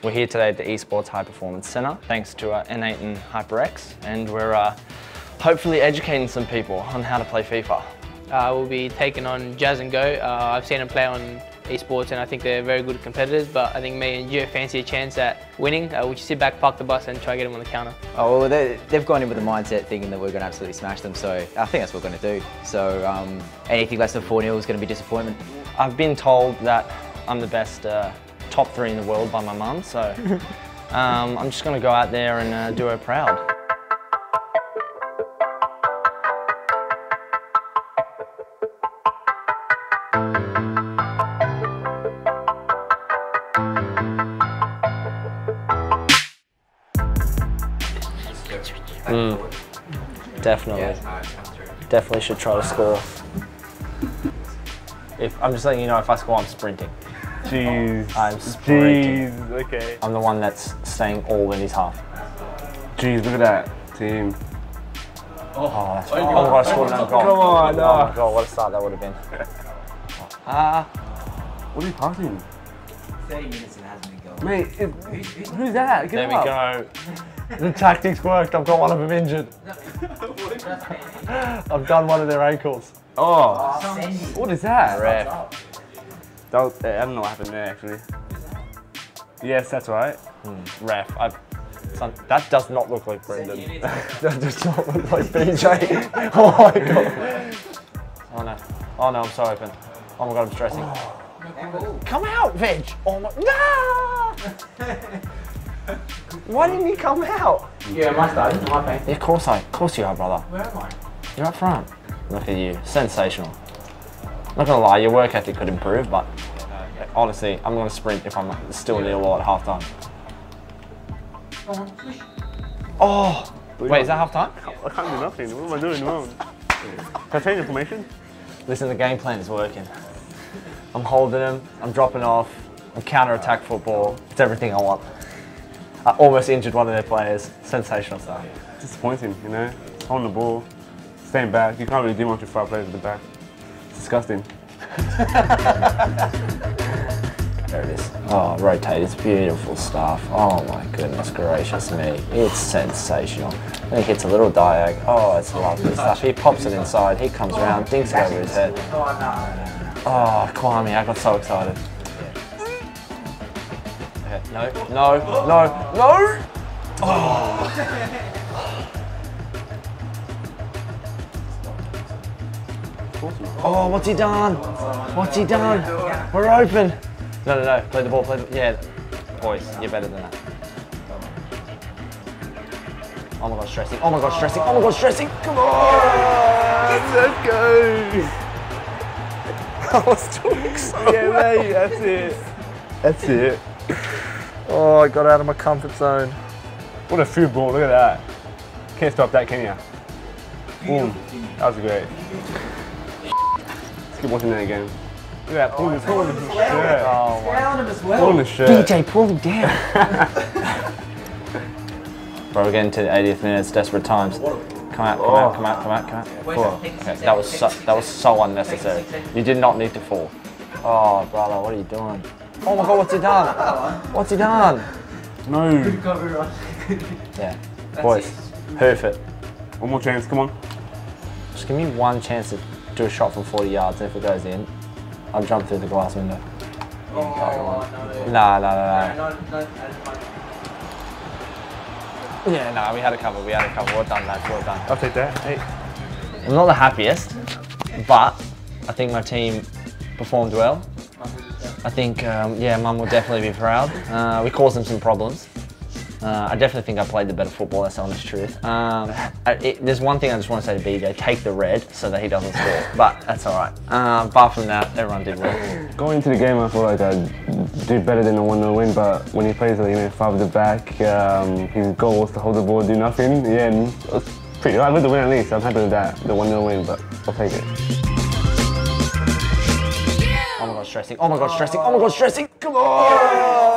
We're here today at the Esports High Performance Center, thanks to N8 and HyperX, and we're hopefully educating some people on how to play FIFA. We'll be taking on Jazz and Go. I've seen them play on esports and I think they're very good competitors, but I think me and Gio fancy a chance at winning. We should sit back, park the bus and try to get them on the counter. Oh, well, they've gone in with a mindset thinking that we're going to absolutely smash them, so I think that's what we're going to do. So anything less than 4-0 is going to be disappointment. I've been told that I'm the best top three in the world by my mum, so I'm just going to go out there and do her proud. Definitely should try to score. I'm just letting you know, if I score, I'm sprinting. Jeez. I'm sprinting. Jeez, okay. I'm the one that's staying all in his half. Jeez, look at that team. Oh, that's right. Oh, I scored another goal. Come on, no. Oh my God, what a start that would have been. What are you passing? 30 minutes and it hasn't been going. Mate, who's that? Get there we up. Go. The tactics worked. I've got one of them injured. I've done one of their ankles. Oh, what is that? Ref. I don't know what happened there actually. Yes, that's right. Ref, that does not look like Brendan. That does not look like BJ. Oh my God. Oh no. Oh no, I'm so open. Oh my God, I'm stressing. Come out, Veg! Oh my... No! Why didn't you come out? Yeah, my start. It's my thing. Yeah, of course you are, brother. Where am I? You're up front. Look at you. Sensational. Not gonna lie, your work ethic could improve, but honestly, I'm gonna sprint if I'm still near wall at half time. Oh! Wait, is that half time? I can't do nothing. What am I doing wrong? Can I change information? Listen, the game plan is working. I'm holding him, I'm dropping off, I'm counter-attack football. It's everything I want. I almost injured one of their players. Sensational stuff. Disappointing, you know? Holding the ball, staying back. You can't really do much with 5 players at the back. It's disgusting. There it is. Oh, rotate. It's beautiful stuff. Oh my goodness gracious me. It's sensational. Then he hits a little diag. Oh, it's lovely stuff. He pops it inside. He comes around, dinks it over his head. Oh, Kwame, I got so excited. Okay, no, no, no, no! Oh! Oh, what's he done? What's he done? We're open! No, no, no, play the ball, yeah. Boys, you're better than that. Oh my God, stressing, oh my God, stressing, oh my God, stressing! Come on! Let's go! I was talking so yeah, well. Mate, that's it. That's it. Oh, I got out of my comfort zone. What a football, look at that. Can't stop that, can you? Boom. That was great. Let's keep watching that again. Look at that, pull him as well. Pull him as well. DJ, pull him down. Bro, we're getting to the 80th minutes, desperate times. Come out, come out, come out, come out, come out. Cool. Okay, that was so unnecessary. You did not need to fall. Oh, brother, what are you doing? Oh my God, what's he done? What's he done? No. Yeah, boys, hoof it. One more chance, come on. Just give me one chance to do a shot from 40 yards, and if it goes in, I'll jump through the glass window. Oh, no. Nah, nah, nah, nah. Yeah, no, we had it covered, Well done, lads, well done. I'll take that, hey. I'm not the happiest, but I think my team performed well. I think, yeah, Mum will definitely be proud. We caused them some problems. I definitely think I played the better football, that's the honest truth. There's one thing I just want to say to BJ, take the red so that he doesn't score, but that's all right. Apart from that, everyone did well. Going into the game, I felt like I did better than a 1-0 win, but when he plays like, you know, 5 at the back, his goal was to hold the ball, do nothing. Yeah, and it was pretty good. I got the win at least, I'm happy with that, the 1-0 win, but I'll take it. Oh my God, stressing, oh my God, stressing, oh my God, stressing, come on!